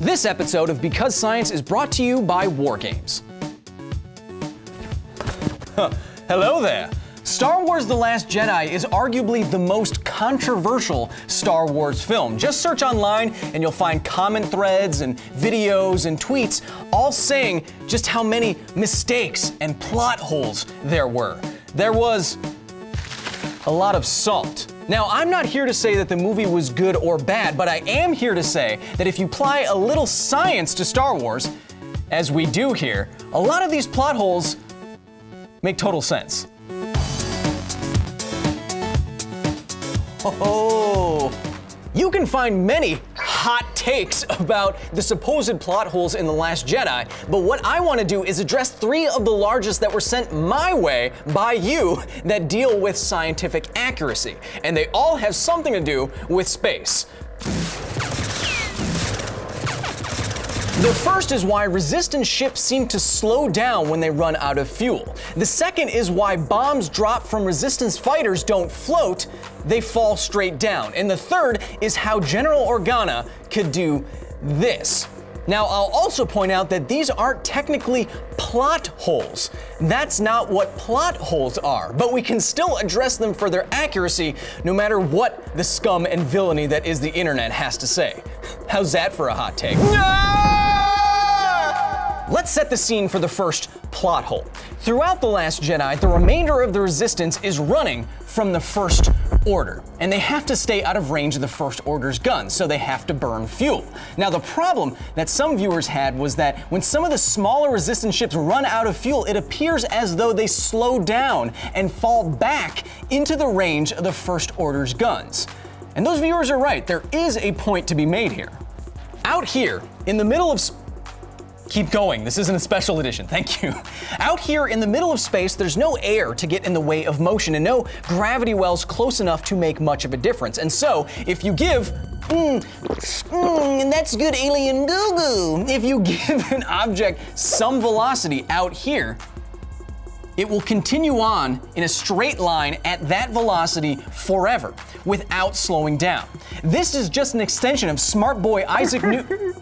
This episode of Because Science is brought to you by WarGames. Hello there. Star Wars The Last Jedi is arguably the most controversial Star Wars film. Just search online and you'll find common threads and videos and tweets all saying just how many mistakes and plot holes there were. There was a lot of salt. Now, I'm not here to say that the movie was good or bad, but I am here to say that if you apply a little science to Star Wars, as we do here, a lot of these plot holes make total sense. Oh, you can find many hot takes about the supposed plot holes in The Last Jedi, but what I want to do is address three of the largest that were sent my way by you that deal with scientific accuracy, and they all have something to do with space. The first is why Resistance ships seem to slow down when they run out of fuel. The second is why bombs dropped from Resistance fighters don't float, they fall straight down. And the third is how General Organa could do this. Now, I'll also point out that these aren't technically plot holes. That's not what plot holes are, but we can still address them for their accuracy no matter what the scum and villainy that is the internet has to say. How's that for a hot take? No! Let's set the scene for the first plot hole. Throughout The Last Jedi, the remainder of the Resistance is running from the First Order, and they have to stay out of range of the First Order's guns, so they have to burn fuel. Now, the problem that some viewers had was that when some of the smaller Resistance ships run out of fuel, it appears as though they slow down and fall back into the range of the First Order's guns. And those viewers are right, there is a point to be made here. Out here, in the middle of Keep going, this isn't a special edition, thank you. Out here in the middle of space, there's no air to get in the way of motion and no gravity wells close enough to make much of a difference. And so, if you give, and that's good alien goo-goo. If you give an object some velocity out here, it will continue on in a straight line at that velocity forever, without slowing down. This is just an extension of smart boy Isaac Newton.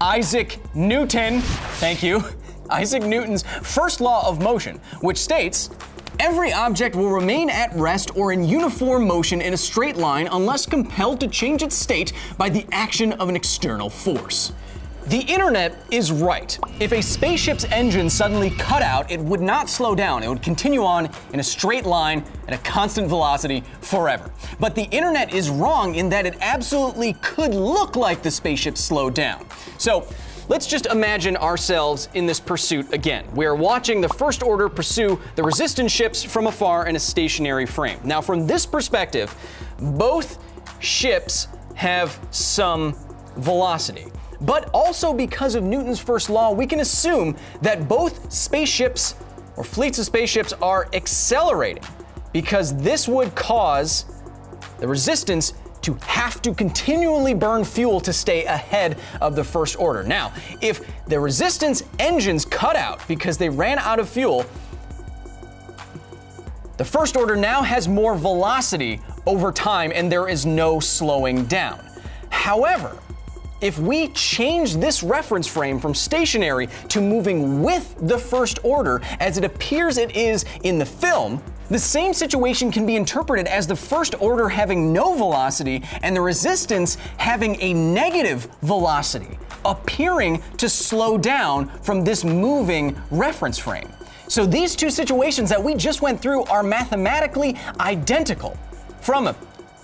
Isaac Newton, thank you, Isaac Newton's first law of motion, which states, every object will remain at rest or in uniform motion in a straight line unless compelled to change its state by the action of an external force. The internet is right. If a spaceship's engine suddenly cut out, it would not slow down. It would continue on in a straight line at a constant velocity forever. But the internet is wrong in that it absolutely could look like the spaceship slowed down. So let's just imagine ourselves in this pursuit again. We are watching the First Order pursue the Resistance ships from afar in a stationary frame. Now, from this perspective, both ships have some velocity. But also because of Newton's first law, we can assume that both spaceships or fleets of spaceships are accelerating because this would cause the Resistance to have to continually burn fuel to stay ahead of the First Order. Now, if the Resistance engines cut out because they ran out of fuel, the First Order now has more velocity over time and there is no slowing down. However, if we change this reference frame from stationary to moving with the First Order, as it appears it is in the film, the same situation can be interpreted as the First Order having no velocity and the Resistance having a negative velocity, appearing to slow down from this moving reference frame. So these two situations that we just went through are mathematically identical from a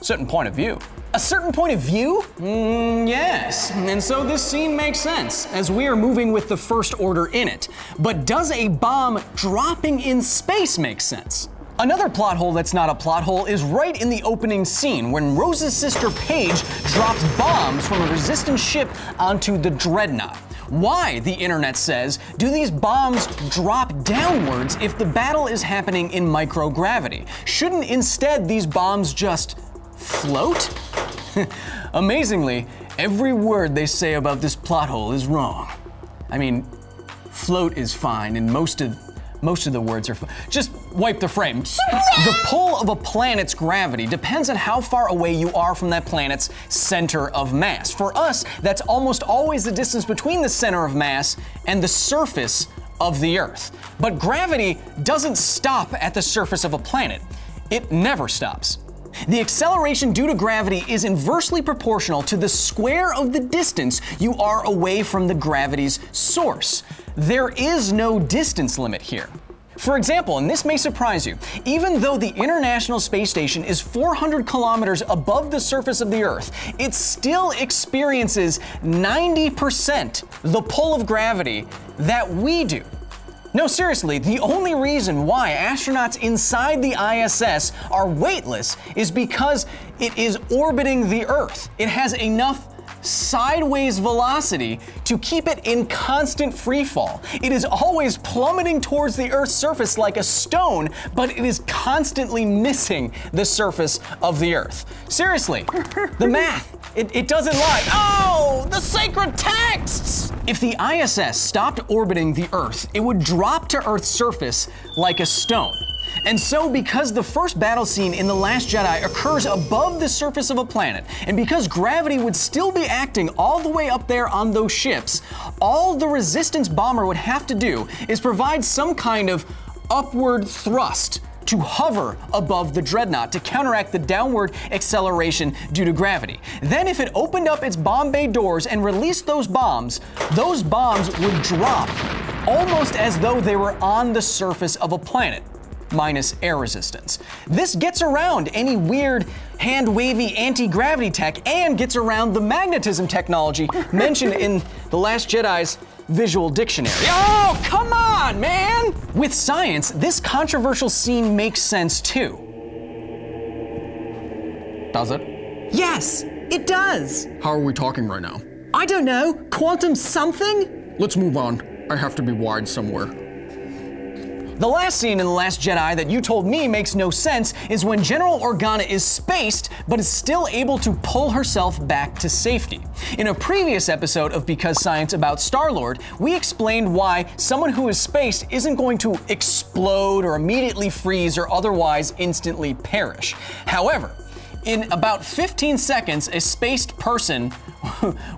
certain point of view. A certain point of view? Yes, and so this scene makes sense, as we are moving with the First Order in it. But does a bomb dropping in space make sense? Another plot hole that's not a plot hole is right in the opening scene, when Rose's sister Paige drops bombs from a Resistance ship onto the Dreadnought. Why, the internet says, do these bombs drop downwards if the battle is happening in microgravity? Shouldn't instead these bombs just float? Amazingly, every word they say about this plot hole is wrong. I mean, float is fine, and most of the words are just Wipe the frame. The pull of a planet's gravity depends on how far away you are from that planet's center of mass. For us, that's almost always the distance between the center of mass and the surface of the Earth. But gravity doesn't stop at the surface of a planet. It never stops. The acceleration due to gravity is inversely proportional to the square of the distance you are away from the gravity's source. There is no distance limit here. For example, and this may surprise you, even though the International Space Station is 400 kilometers above the surface of the Earth, it still experiences 90% the pull of gravity that we do. No, seriously, the only reason why astronauts inside the ISS are weightless is because it is orbiting the Earth. It has enough sideways velocity to keep it in constant freefall. It is always plummeting towards the Earth's surface like a stone, but it is constantly missing the surface of the Earth. Seriously, the math, it doesn't lie. Oh, the sacred texts! If the ISS stopped orbiting the Earth, it would drop to Earth's surface like a stone. And so, because the first battle scene in The Last Jedi occurs above the surface of a planet, and because gravity would still be acting all the way up there on those ships, all the Resistance bomber would have to do is provide some kind of upward thrust to hover above the Dreadnought to counteract the downward acceleration due to gravity. Then if it opened up its bomb bay doors and released those bombs would drop almost as though they were on the surface of a planet, minus air resistance. This gets around any weird hand-wavy anti-gravity tech and gets around the magnetism technology mentioned in The Last Jedi's visual dictionary. Oh, come on, man! With science, this controversial scene makes sense too. Does it? Yes, it does. How are we talking right now? I don't know, quantum something? Let's move on. I have to be wide somewhere. The last scene in The Last Jedi that you told me makes no sense is when General Organa is spaced, but is still able to pull herself back to safety. In a previous episode of Because Science about Star-Lord, we explained why someone who is spaced isn't going to explode or immediately freeze or otherwise instantly perish. However, in about 15 seconds, a spaced person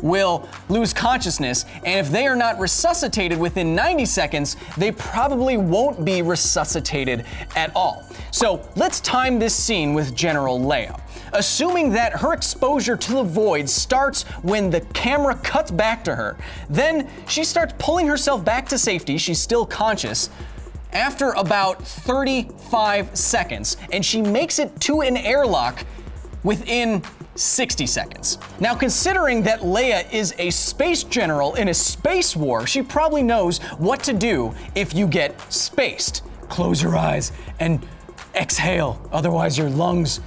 will lose consciousness, and if they are not resuscitated within 90 seconds, they probably won't be resuscitated at all. So let's time this scene with General Leia. Assuming that her exposure to the void starts when the camera cuts back to her, then she starts pulling herself back to safety, she's still conscious, after about 35 seconds, and she makes it to an airlock within 60 seconds. Now, considering that Leia is a space general in a space war, she probably knows what to do if you get spaced. Close your eyes and exhale, otherwise your lungs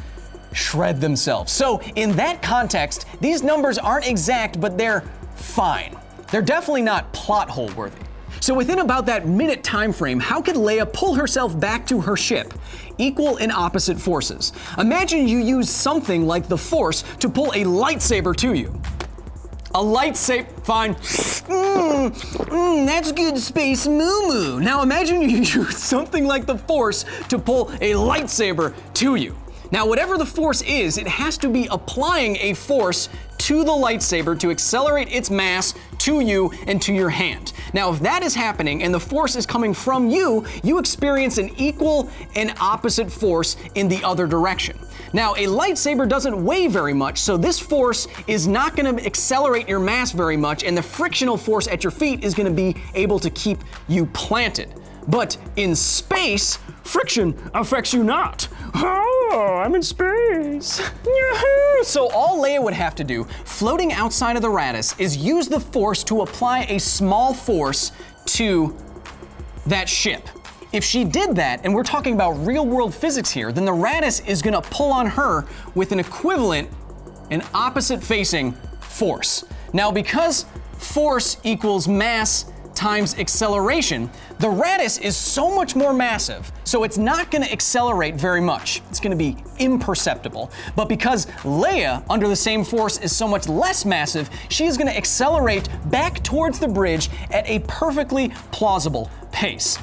shred themselves. So in that context, these numbers aren't exact, but they're fine. They're definitely not plot hole worthy. So within about that minute time frame, how could Leia pull herself back to her ship? Equal and opposite forces. Imagine you use something like the Force to pull a lightsaber to you. A lightsaber, fine. That's good space moo-moo. Now imagine you use something like the Force to pull a lightsaber to you. Now, whatever the Force is, it has to be applying a force to the lightsaber to accelerate its mass to you and to your hand. Now, if that is happening and the force is coming from you, you experience an equal and opposite force in the other direction. Now, a lightsaber doesn't weigh very much, so this force is not going to accelerate your mass very much, and the frictional force at your feet is going to be able to keep you planted. But in space, friction affects you not. Oh, I'm in space. Yahoo! So all Leia would have to do, floating outside of the Raddus, is use the Force to apply a small force to that ship. If she did that, and we're talking about real-world physics here, then the Raddus is gonna pull on her with an equivalent and opposite-facing force. Now, because force equals mass times acceleration, the Raddus is so much more massive, so it's not going to accelerate very much. It's going to be imperceptible. But because Leia, under the same force, is so much less massive, she is going to accelerate back towards the bridge at a perfectly plausible pace.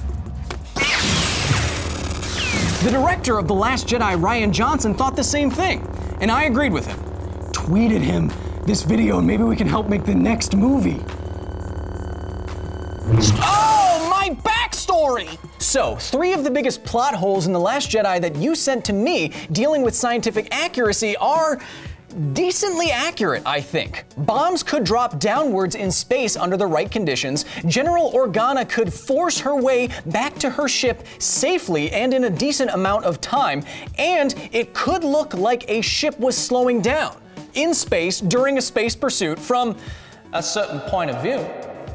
The director of The Last Jedi, Ryan Johnson, thought the same thing, and I agreed with him. Tweeted him this video and maybe we can help make the next movie. Oh, my backstory! So, three of the biggest plot holes in The Last Jedi that you sent to me dealing with scientific accuracy are decently accurate, I think. Bombs could drop downwards in space under the right conditions. General Organa could force her way back to her ship safely and in a decent amount of time. And it could look like a ship was slowing down in space during a space pursuit from a certain point of view.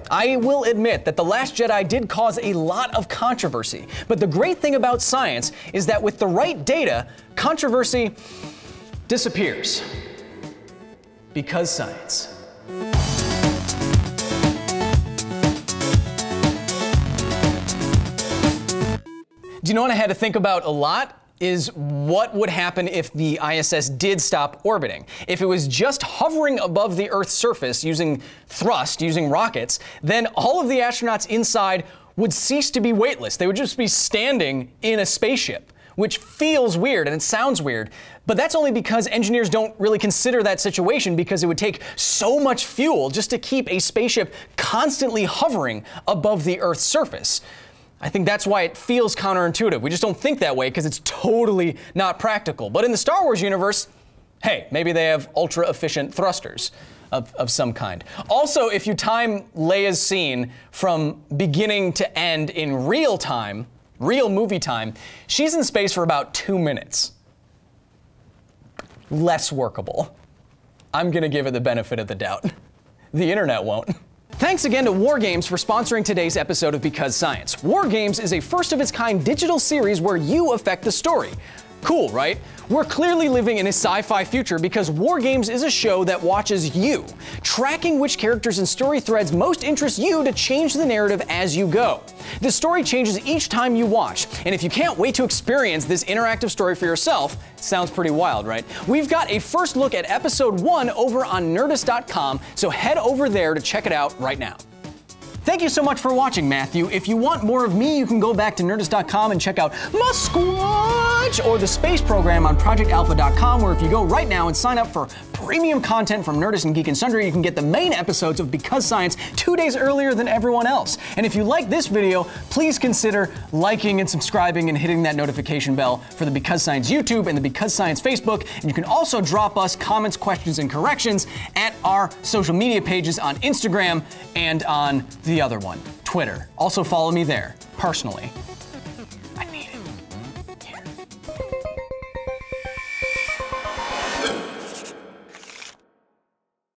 I will admit that The Last Jedi did cause a lot of controversy, but the great thing about science is that with the right data, controversy disappears. Because science. Do you know what I had to think about a lot? Is what would happen if the ISS did stop orbiting. If it was just hovering above the Earth's surface using thrust, using rockets, then all of the astronauts inside would cease to be weightless. They would just be standing in a spaceship, which feels weird and it sounds weird, but that's only because engineers don't really consider that situation because it would take so much fuel just to keep a spaceship constantly hovering above the Earth's surface. I think that's why it feels counterintuitive. We just don't think that way because it's totally not practical. But in the Star Wars universe, hey, maybe they have ultra-efficient thrusters of some kind. Also, if you time Leia's scene from beginning to end in real time, real movie time, she's in space for about 2 minutes. Less workable. I'm gonna give it the benefit of the doubt. The internet won't. Thanks again to WarGames for sponsoring today's episode of Because Science. WarGames is a first-of-its-kind digital series where you affect the story. Cool, right? We're clearly living in a sci-fi future because WarGames is a show that watches you, tracking which characters and story threads most interest you to change the narrative as you go. The story changes each time you watch, and if you can't wait to experience this interactive story for yourself, sounds pretty wild, right? We've got a first look at episode 1 over on Nerdist.com, so head over there to check it out right now. Thank you so much for watching, Matthew. If you want more of me, you can go back to Nerdist.com and check out Musquatch or the space program on ProjectAlpha.com, where if you go right now and sign up for premium content from Nerdist and Geek and Sundry, you can get the main episodes of Because Science 2 days earlier than everyone else. And if you like this video, please consider liking and subscribing and hitting that notification bell for the Because Science YouTube and the Because Science Facebook. And you can also drop us comments, questions, and corrections at our social media pages on Instagram and on the other one, Twitter. Also follow me there, personally.